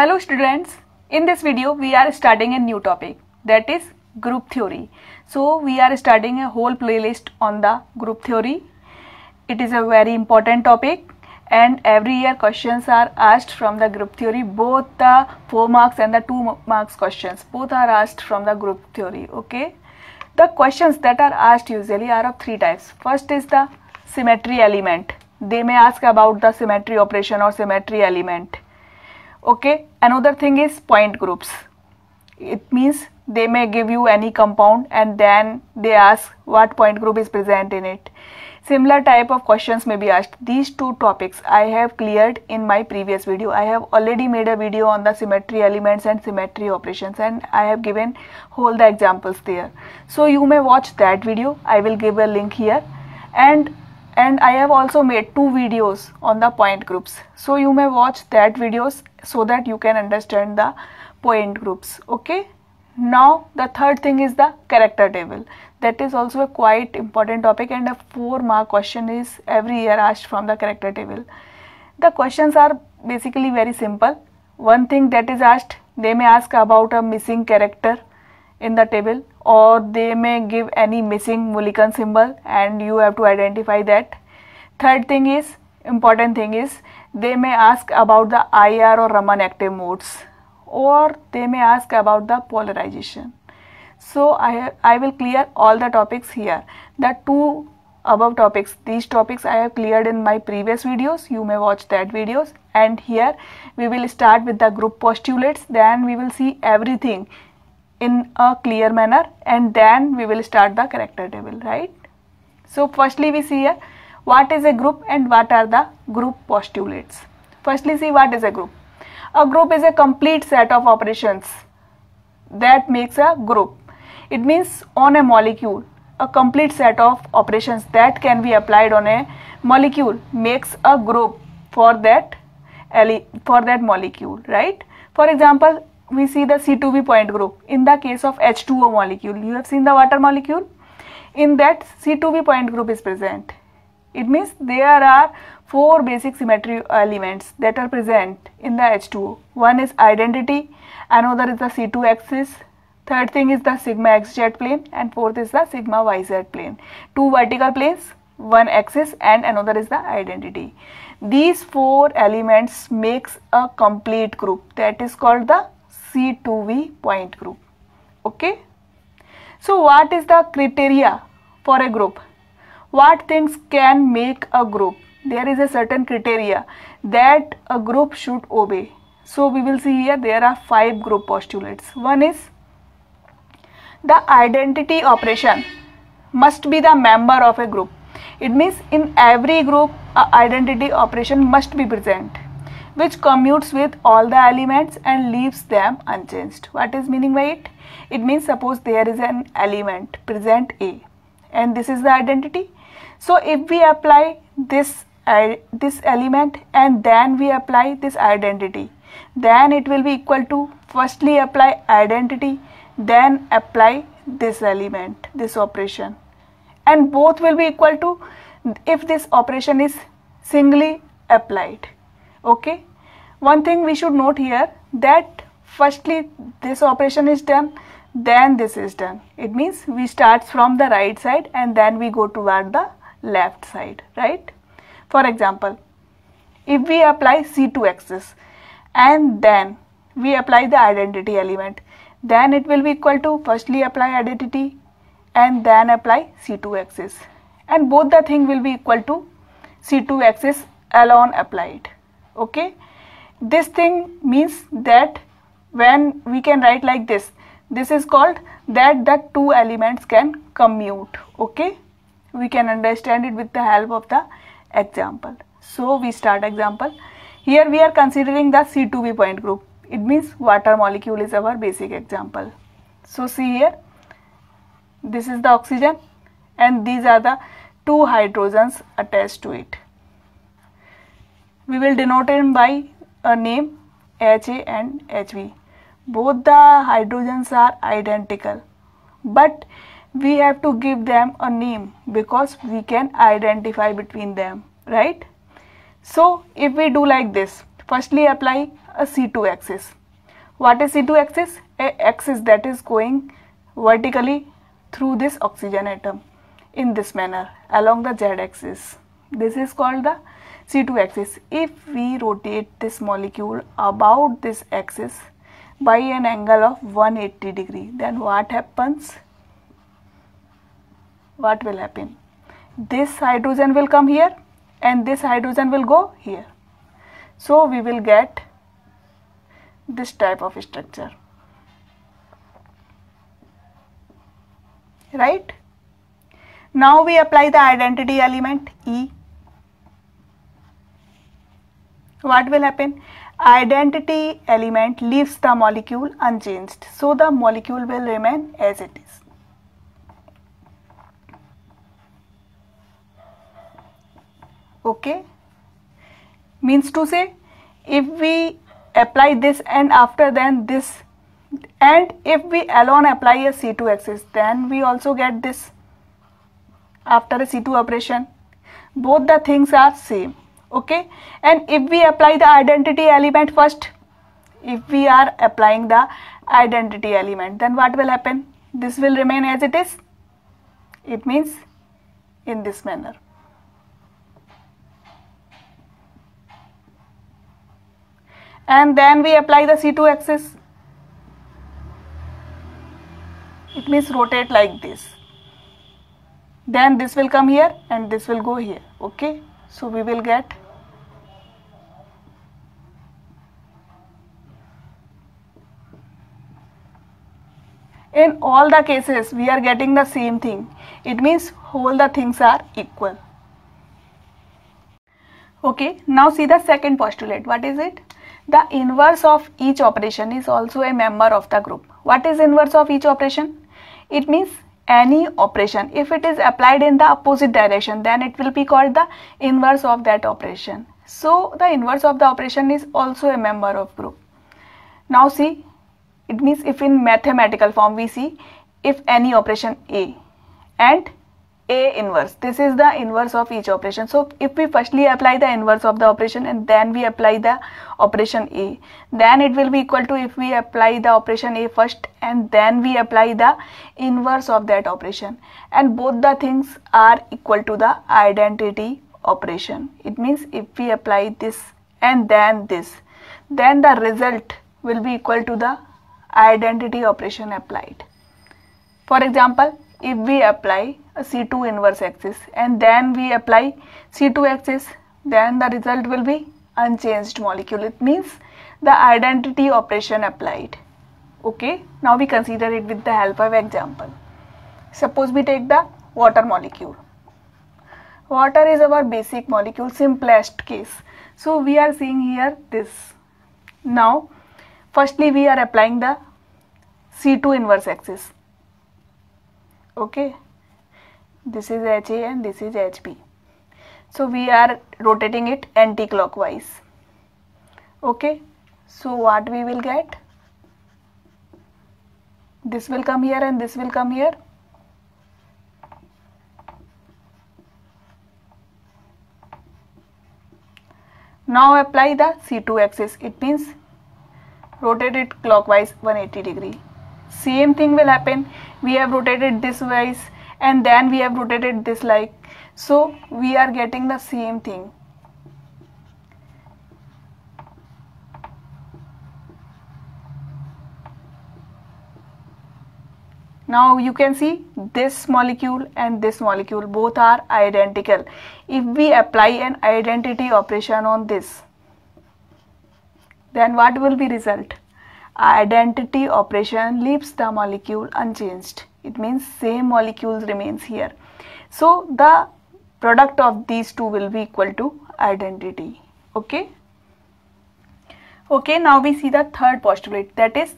Hello students, in this video we are starting a new topic, that is group theory. So we are starting a whole playlist on the group theory. It is a very important topic and every year questions are asked from the group theory. Both the 4 marks and the 2 marks questions, both are asked from the group theory. Okay. The questions that are asked usually are of 3 types. First is the symmetry element. They may ask about the symmetry operation or symmetry element. Okay, another thing is point groups. It means they may give you any compound and then they ask what point group is present in it. Similar type of questions may be asked. These two topics I have cleared in my previous video. I have already made a video on the symmetry elements and symmetry operations and I have given all the examples there. So you may watch that video. I will give a link here. And I have also made 2 videos on the point groups. So you may watch that videos so that you can understand the point groups. Okay. Now the third thing is the character table. That is also a quite important topic and a 4-mark question is every year asked from the character table. The questions are basically very simple. One thing that is asked, they may ask about a missing character in the table, or they may give any missing Mulliken symbol and you have to identify that. Third thing is, important thing is, they may ask about the IR or Raman active modes, or they may ask about the polarization. So I will clear all the topics here. The 2 above topics, these topics I have cleared in my previous videos. You may watch that videos. And here we will start with the group postulates, then we will see everything in a clear manner and then we will start the character table, right? So firstly we see here what is a group and what are the group postulates. Firstly see what is a group. A group is a complete set of operations that makes a group. It means on a molecule, a complete set of operations that can be applied on a molecule makes a group for that molecule, right? For example, we see the C2V point group in the case of H2O molecule. You have seen the water molecule. In that, C2V point group is present. It means there are 4 basic symmetry elements that are present in the H2O. One is identity, another is the C2 axis, third thing is the sigma-xz plane, and fourth is the sigma-yz plane. 2 vertical planes, one axis, and another is the identity. These 4 elements makes a complete group that is called the C2V point group. Okay. So what is the criteria for a group? What things can make a group? There is a certain criteria that a group should obey. So we will see here there are 5 group postulates. One is the identity operation must be the member of a group. It means in every group identity operation must be present, which commutes with all the elements and leaves them unchanged. What is meaning by it? It means suppose there is an element present A and this is the identity. So if we apply this element and then we apply this identity, then it will be equal to firstly apply identity, then apply this element, this operation, and both will be equal to if this operation is singly applied. Okay. One thing we should note here that firstly this operation is done, then this is done. It means we start from the right side and then we go toward the left side, right? For example, if we apply C2 axis and then we apply the identity element, then it will be equal to firstly apply identity and then apply C2 axis, and both the thing will be equal to C2 axis alone applied. Okay, this thing means that when we can write like this, this is called that the 2 elements can commute. Okay, we can understand it with the help of the example. So we start example. Here we are considering the C2V point group. It means water molecule is our basic example. So see here, this is the oxygen and these are the 2 hydrogens attached to it. We will denote them by a name HA and HB. Both the hydrogens are identical, but we have to give them a name because we can identify between them, right? So if we do like this, firstly apply a C2 axis. What is C2 axis? A axis that is going vertically through this oxygen atom in this manner along the z axis. This is called the C2 axis. If we rotate this molecule about this axis by an angle of 180 degree, then what happens? What will happen? This hydrogen will come here and this hydrogen will go here. So we will get this type of structure, right? Now we apply the identity element E. What will happen? Identity element leaves the molecule unchanged, so the molecule will remain as it is. Okay, means to say, if we apply this and after then this, and if we alone apply a C2 axis, then we also get this after a C2 operation. Both the things are same. Okay, and if we apply the identity element first, if we are applying the identity element, then what will happen? This will remain as it is. It means in this manner. And then we apply the C2 axis. It means rotate like this. Then this will come here and this will go here. Okay, so we will get in all the cases we are getting the same thing. It means all the things are equal. Okay, now see the second postulate. What is it? The inverse of each operation is also a member of the group. What is inverse of each operation? It means any operation, if it is applied in the opposite direction, then it will be called the inverse of that operation. So the inverse of the operation is also a member of group. Now see, it means if in mathematical form we see, if any operation A and A inverse, this is the inverse of each operation. So if we firstly apply the inverse of the operation and then we apply the operation A, then it will be equal to if we apply the operation A first and then we apply the inverse of that operation, and both the things are equal to the identity operation. It means if we apply this and then this, then the result will be equal to the identity operation applied. For example, if we apply a C2 inverse axis and then we apply C2 axis, then the result will be unchanged molecule. It means the identity operation applied. Okay, now we consider it with the help of example. Suppose we take the water molecule. Water is our basic molecule, simplest case. So we are seeing here this. Now firstly we are applying the C2 inverse axis. Okay, this is HA and this is HB. So we are rotating it anti-clockwise. Okay, so what we will get? This will come here and this will come here. Now apply the C2 axis. It means rotate it clockwise 180 degree. Same thing will happen. We have rotated this wise and then we have rotated this like. So we are getting the same thing. Now you can see this molecule and this molecule both are identical. If we apply an identity operation on this, then what will be result? Identity operation leaves the molecule unchanged. It means same molecule remains here. So the product of these two will be equal to identity. Okay. Okay, now we see the third postulate, that is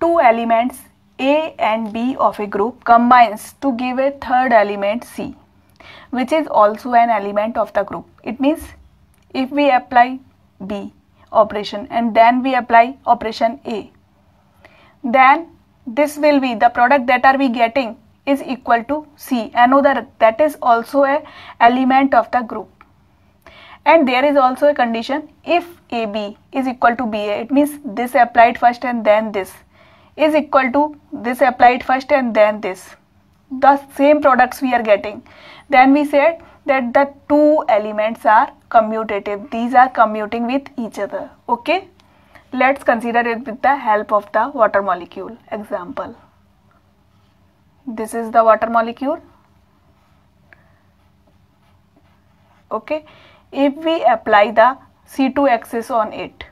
two elements A and B of a group combines to give a third element C, which is also an element of the group. It means if we apply B operation and then we apply operation A, then this will be the product that are we getting is equal to C, another that is also a element of the group. And there is also a condition, if AB is equal to BA, it means this applied first and then this is equal to this applied first and then this, the same products we are getting. Then we said that the two elements are commutative, these are commuting with each other. Okay, let's consider it with the help of the water molecule example. This is the water molecule. Okay, if we apply the C2 axis on it,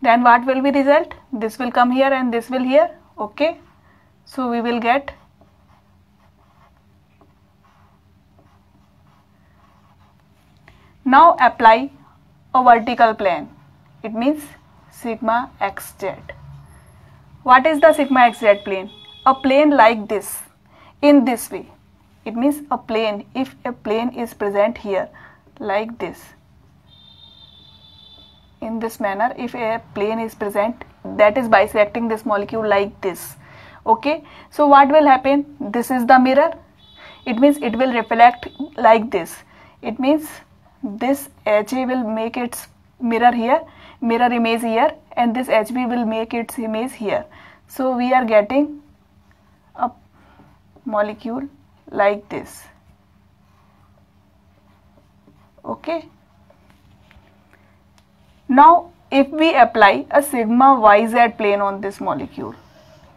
then what will be result? This will come here and this will here. Okay, so we will get now apply a vertical plane, it means sigma-xz. What is the sigma-xz plane? A plane like this, in this way. It means a plane, if a plane is present here like this, in this manner, if a plane is present that is bisecting this molecule like this. Okay, so what will happen? This is the mirror, it means it will reflect like this. It means this HA will make its mirror here, mirror image here, and this HB will make its image here. So we are getting a molecule like this. Okay, now if we apply a sigma-yz plane on this molecule,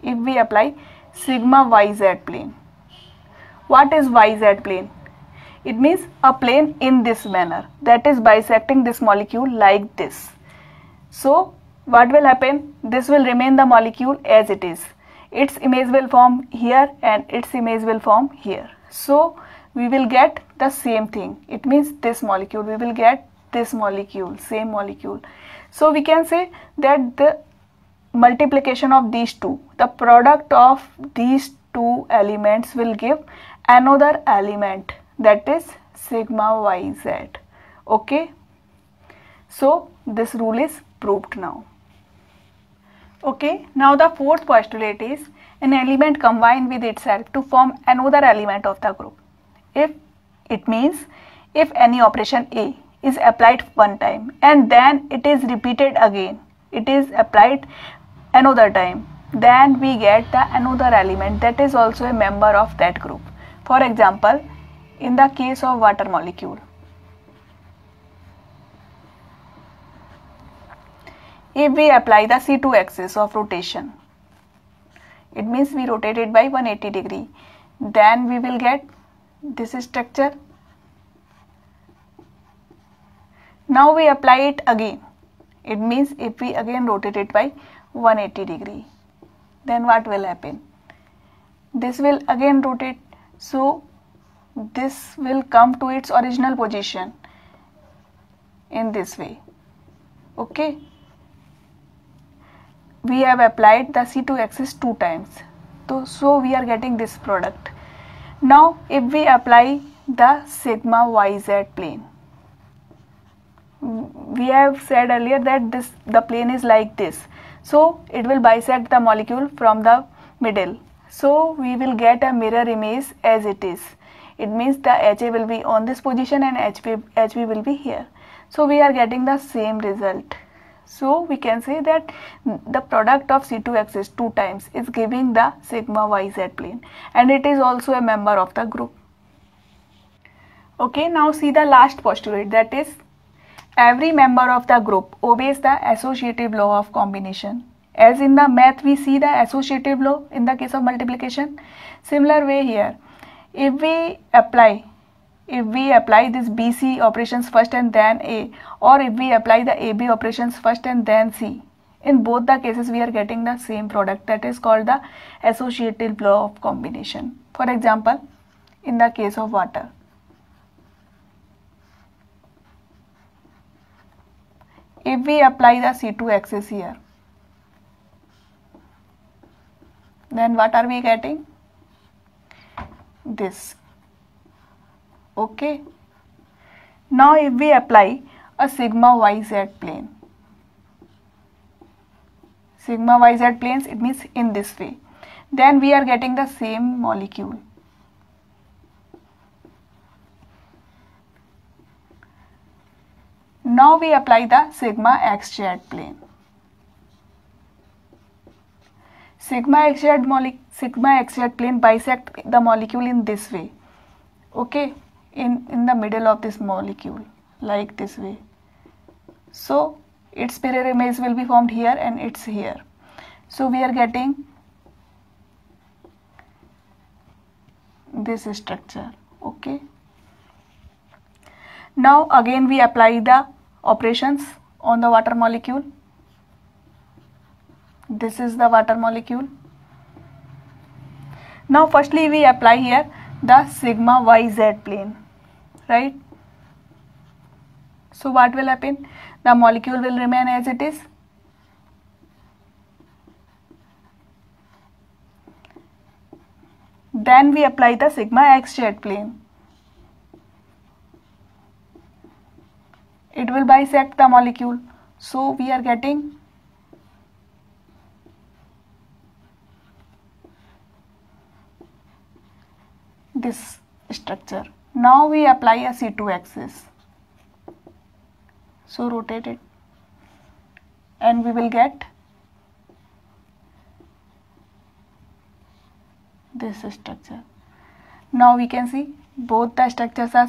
if we apply sigma-yz plane, what is yz plane? It means a plane in this manner that is bisecting this molecule like this. So what will happen? This will remain the molecule as it is. Its image will form here and its image will form here. So we will get the same thing. It means this molecule, we will get this molecule, same molecule. So we can say that the multiplication of these two, the product of these two elements will give another element, that is sigma-yz. Okay, so this rule is proved now. Okay, now the fourth postulate is an element combined with itself to form another element of the group. If it means if any operation A is applied one time and then it is repeated again, it is applied another time, then we get the another element that is also a member of that group. For example, in the case of water molecule, if we apply the C2 axis of rotation, it means we rotate it by 180 degrees, then we will get this structure. Now we apply it again, it means if we again rotate it by 180 degrees, then what will happen? This will again rotate, so this will come to its original position in this way. Okay, we have applied the C2 axis 2 times, so we are getting this product. Now if we apply the sigma-yz plane, we have said earlier that this, the plane is like this, so it will bisect the molecule from the middle. So we will get a mirror image as it is. It means the HA will be on this position and HB will be here. So we are getting the same result. So we can say that the product of C2 axis 2 times is giving the sigma-yz plane, and it is also a member of the group. Okay, now see the last postulate, that is every member of the group obeys the associative law of combination. As in the math we see the associative law in the case of multiplication, similar way here. If we apply this BC operations first and then A, or if we apply the AB operations first and then C, in both the cases we are getting the same product, that is called the associative law of combination. For example, in the case of water, if we apply the C2 axis here, then what are we getting? This. Okay, now if we apply a sigma-yz plane, sigma-yz planes, it means in this way, then we are getting the same molecule. Now we apply the sigma-xz plane. Sigma-xz plane bisect the molecule in this way, okay, in the middle of this molecule, like this way. So its mirror image will be formed here and it's here. So we are getting this structure, okay. Now again we apply the operations on the water molecule. This is the water molecule. Now firstly we apply here the sigma-y-z plane, right? So what will happen? The molecule will remain as it is. Then we apply the sigma-xz plane. It will bisect the molecule. So we are getting this structure. Now we apply a C2 axis. So rotate it and we will get this structure. Now we can see both the structures are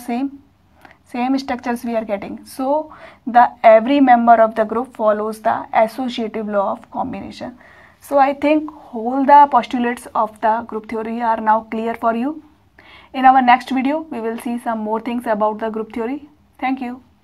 same structures we are getting. So the every member of the group follows the associative law of combination. So I think all the postulates of the group theory are now clear for you. In our next video, we will see some more things about the group theory. Thank you.